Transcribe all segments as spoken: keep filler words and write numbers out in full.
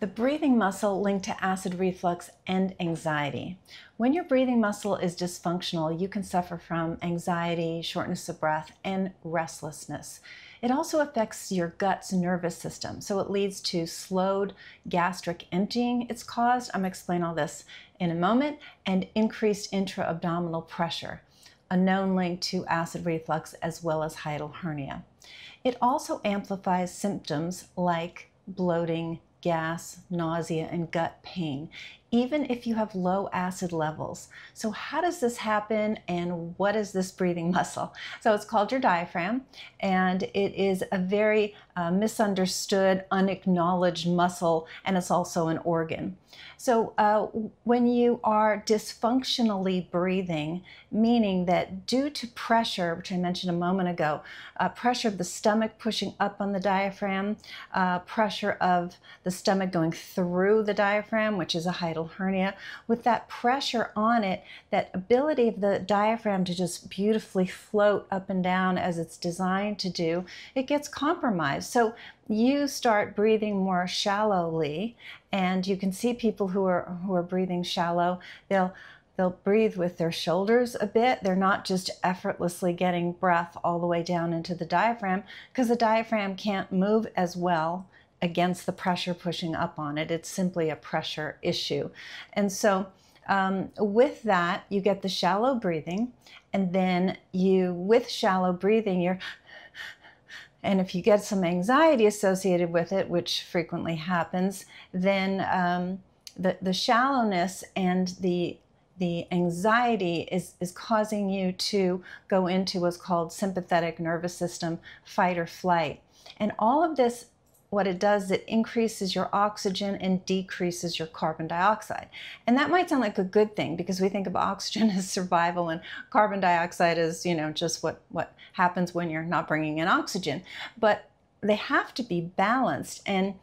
The breathing muscle linked to acid reflux and anxiety. When your breathing muscle is dysfunctional, you can suffer from anxiety, shortness of breath, and restlessness. It also affects your gut's nervous system, so it leads to slowed gastric emptying. It's caused, I'm going to explain all this in a moment, and increased intra-abdominal pressure, a known link to acid reflux as well as hiatal hernia. It also amplifies symptoms like bloating, gas, nausea, and gut pain, even if you have low acid levels. So how does this happen, and what is this breathing muscle? So it's called your diaphragm, and it is a very uh, misunderstood, unacknowledged muscle, and it's also an organ. So uh, when you are dysfunctionally breathing, meaning that due to pressure, which I mentioned a moment ago, uh, pressure of the stomach pushing up on the diaphragm, uh, pressure of the stomach going through the diaphragm, which is a hiatal hernia, with that pressure on it, that ability of the diaphragm to just beautifully float up and down as it's designed to do, it gets compromised. So you start breathing more shallowly, and you can see people who are who are breathing shallow, they'll They'll breathe with their shoulders a bit. They're not just effortlessly getting breath all the way down into the diaphragm, because the diaphragm can't move as well against the pressure pushing up on it. It's simply a pressure issue. And so um, with that, you get the shallow breathing, and then you, with shallow breathing, you're, and if you get some anxiety associated with it, which frequently happens, then um, the, the shallowness and the The anxiety is, is causing you to go into what's called sympathetic nervous system fight or flight. And all of this, what it does, it increases your oxygen and decreases your carbon dioxide. And that might sound like a good thing, because we think of oxygen as survival and carbon dioxide as, you know, just what, what happens when you're not bringing in oxygen. But they have to be balanced, and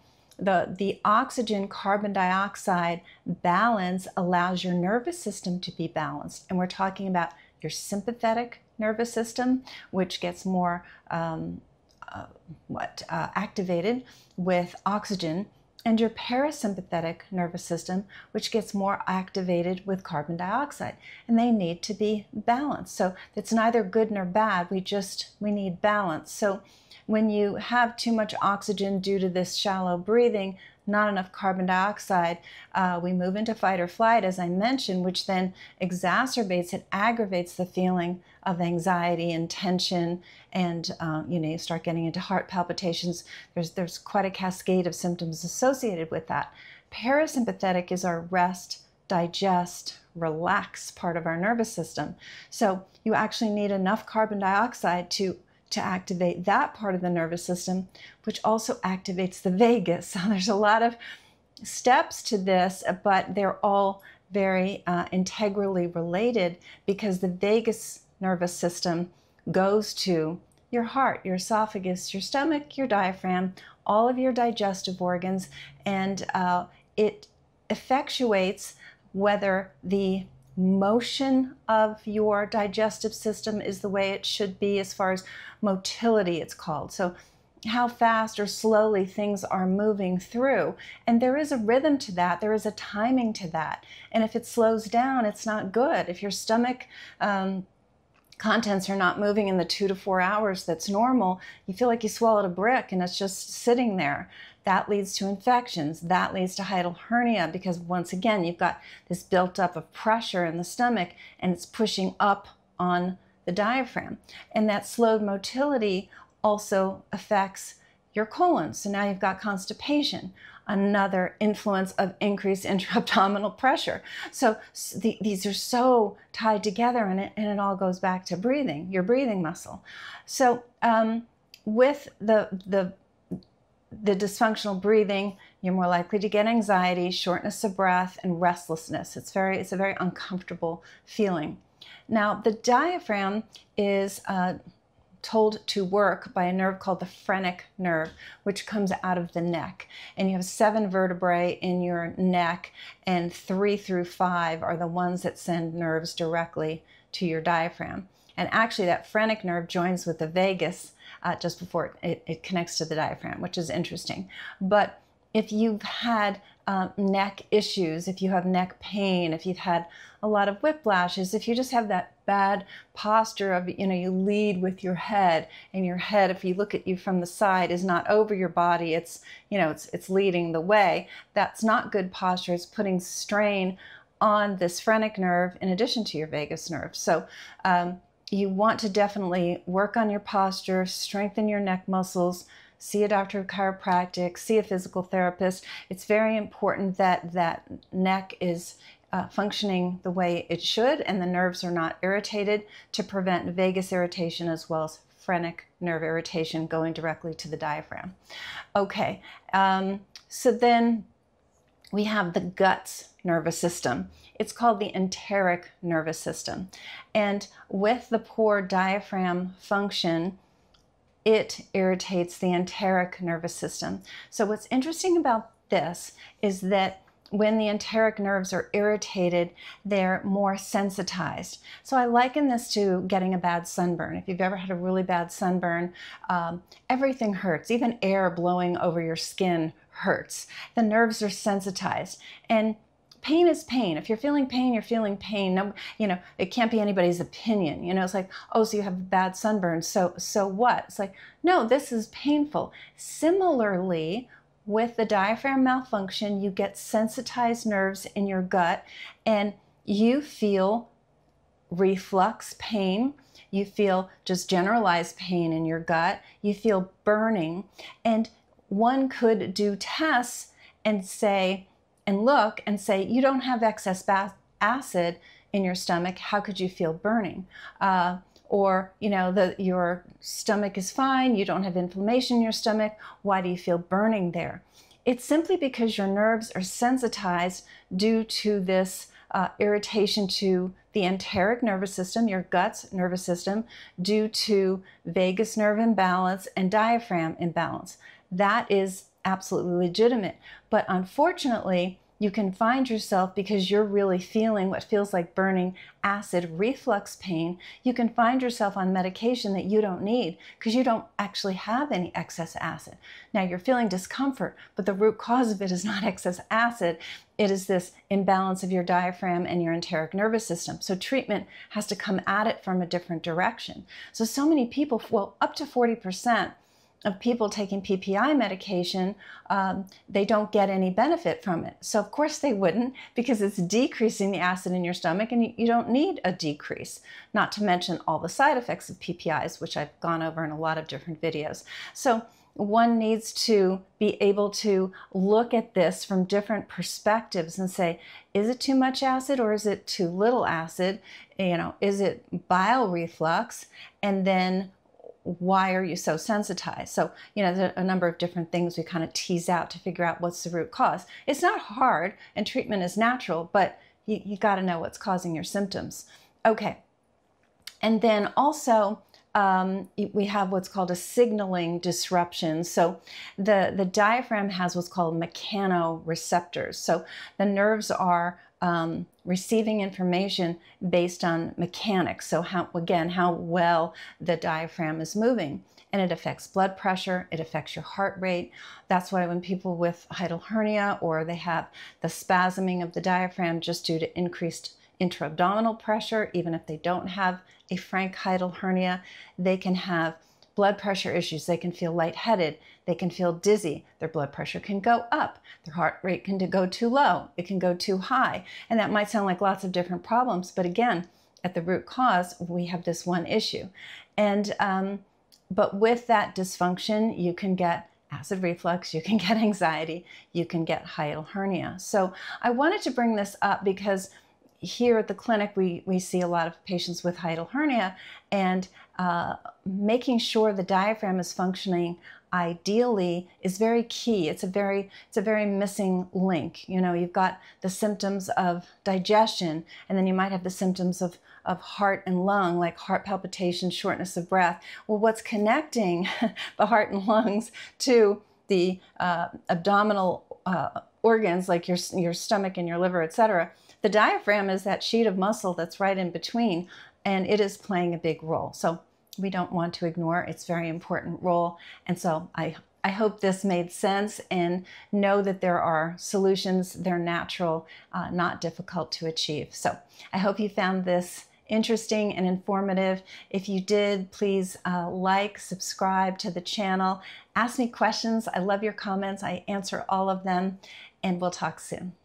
The, the oxygen carbon dioxide balance allows your nervous system to be balanced. And we're talking about your sympathetic nervous system, which gets more um, uh, what uh, activated with oxygen, and your parasympathetic nervous system, which gets more activated with carbon dioxide, and they need to be balanced. So it's neither good nor bad, we just, we need balance. So when you have too much oxygen due to this shallow breathing, not enough carbon dioxide, uh, we move into fight or flight, as I mentioned, which then exacerbates, it aggravates the feeling of anxiety and tension, and uh, you know, you start getting into heart palpitations. There's, there's quite a cascade of symptoms associated with that. Parasympathetic is our rest, digest, relax part of our nervous system. So you actually need enough carbon dioxide to to activate that part of the nervous system, which also activates the vagus. So there's a lot of steps to this, but they're all very uh, integrally related, because the vagus nervous system goes to your heart, your esophagus, your stomach, your diaphragm, all of your digestive organs, and uh, it effectuates whether the motion of your digestive system is the way it should be, as far as motility it's called. So how fast or slowly things are moving through. And there is a rhythm to that. There is a timing to that. And if it slows down, it's not good. If your stomach um, contents are not moving in the two to four hours that's normal, you feel like you swallowed a brick and it's just sitting there. That leads to infections. That leads to hiatal hernia, because once again, you've got this built up of pressure in the stomach, and it's pushing up on the diaphragm. And that slowed motility also affects your colon. So now you've got constipation, another influence of increased intra-abdominal pressure. So the, these are so tied together, and it, and it all goes back to breathing, your breathing muscle. So um, with the, the the dysfunctional breathing, you're more likely to get anxiety, shortness of breath, and restlessness. It's very, it's a very uncomfortable feeling. Now, the diaphragm is uh, told to work by a nerve called the phrenic nerve, which comes out of the neck. And you have seven vertebrae in your neck, and three through five are the ones that send nerves directly to your diaphragm. And actually, that phrenic nerve joins with the vagus Uh, just before it, it connects to the diaphragm, which is interesting. But if you've had um, neck issues, if you have neck pain, if you've had a lot of whiplashes, if you just have that bad posture of, you know, you lead with your head, and your head, if you look at you from the side, is not over your body, it's, you know, it's, it's leading the way. That's not good posture. It's putting strain on this phrenic nerve in addition to your vagus nerve. So um, you want to definitely work on your posture, strengthen your neck muscles, see a doctor of chiropractic, see a physical therapist. It's very important that that neck is uh, functioning the way it should and the nerves are not irritated, to prevent vagus irritation as well as phrenic nerve irritation going directly to the diaphragm. Okay, um, so then we have the gut's nervous system. It's called the enteric nervous system. And with the poor diaphragm function, it irritates the enteric nervous system. So what's interesting about this is that when the enteric nerves are irritated, they're more sensitized. So I liken this to getting a bad sunburn. If you've ever had a really bad sunburn, um, everything hurts. Even air blowing over your skin hurts. The nerves are sensitized. And pain is pain. If you're feeling pain, you're feeling pain. No, you know, it can't be anybody's opinion. You know, it's like, oh, so you have a bad sunburn. So, so what? It's like, no, this is painful. Similarly, with the diaphragm malfunction, you get sensitized nerves in your gut and you feel reflux pain. You feel just generalized pain in your gut. You feel burning. And one could do tests and say, and look and say, you don't have excess acid in your stomach, how could you feel burning? Uh, or, you know, the, your stomach is fine, you don't have inflammation in your stomach, why do you feel burning there? It's simply because your nerves are sensitized due to this uh, irritation to the enteric nervous system, your gut's nervous system, due to vagus nerve imbalance and diaphragm imbalance. That is absolutely legitimate, but unfortunately you can find yourself, because you're really feeling what feels like burning acid reflux pain, you can find yourself on medication that you don't need because you don't actually have any excess acid. Now you're feeling discomfort, but the root cause of it is not excess acid, it is this imbalance of your diaphragm and your enteric nervous system. So treatment has to come at it from a different direction. So so many people, well, up to forty percent of people taking P P I medication, um, they don't get any benefit from it. So of course they wouldn't, because it's decreasing the acid in your stomach and you, you don't need a decrease, not to mention all the side effects of P P Is, which I've gone over in a lot of different videos. So one needs to be able to look at this from different perspectives and say, is it too much acid or is it too little acid? You know, is it bile reflux? And then why are you so sensitized? So, you know, there are a number of different things we kind of tease out to figure out what's the root cause. It's not hard and treatment is natural, but you, you got to know what's causing your symptoms. Okay. And then also um, we have what's called a signaling disruption. So the, the diaphragm has what's called mechanoreceptors. So the nerves are Um, receiving information based on mechanics. So how, again, how well the diaphragm is moving. And it affects blood pressure, it affects your heart rate. That's why when people with hiatal hernia, or they have the spasming of the diaphragm just due to increased intra-abdominal pressure, even if they don't have a frank hiatal hernia, they can have blood pressure issues, they can feel lightheaded, they can feel dizzy, their blood pressure can go up, their heart rate can go too low, it can go too high. And that might sound like lots of different problems, but again, at the root cause, we have this one issue. And, um, but with that dysfunction, you can get acid reflux, you can get anxiety, you can get hiatal hernia. So I wanted to bring this up because here at the clinic, we, we see a lot of patients with hiatal hernia, and uh, making sure the diaphragm is functioning ideally is very key. It's a very, it's a very missing link. You know, you've got the symptoms of digestion, and then you might have the symptoms of, of heart and lung, like heart palpitations, shortness of breath. Well, what's connecting the heart and lungs to the uh, abdominal uh, organs, like your, your stomach and your liver, et cetera? The diaphragm is that sheet of muscle that's right in between, and it is playing a big role. So we don't want to ignore its very important role. And so I, I hope this made sense, and know that there are solutions. They're natural, uh, not difficult to achieve. So I hope you found this interesting and informative. If you did, please uh, like, subscribe to the channel. Ask me questions. I love your comments. I answer all of them, and we'll talk soon.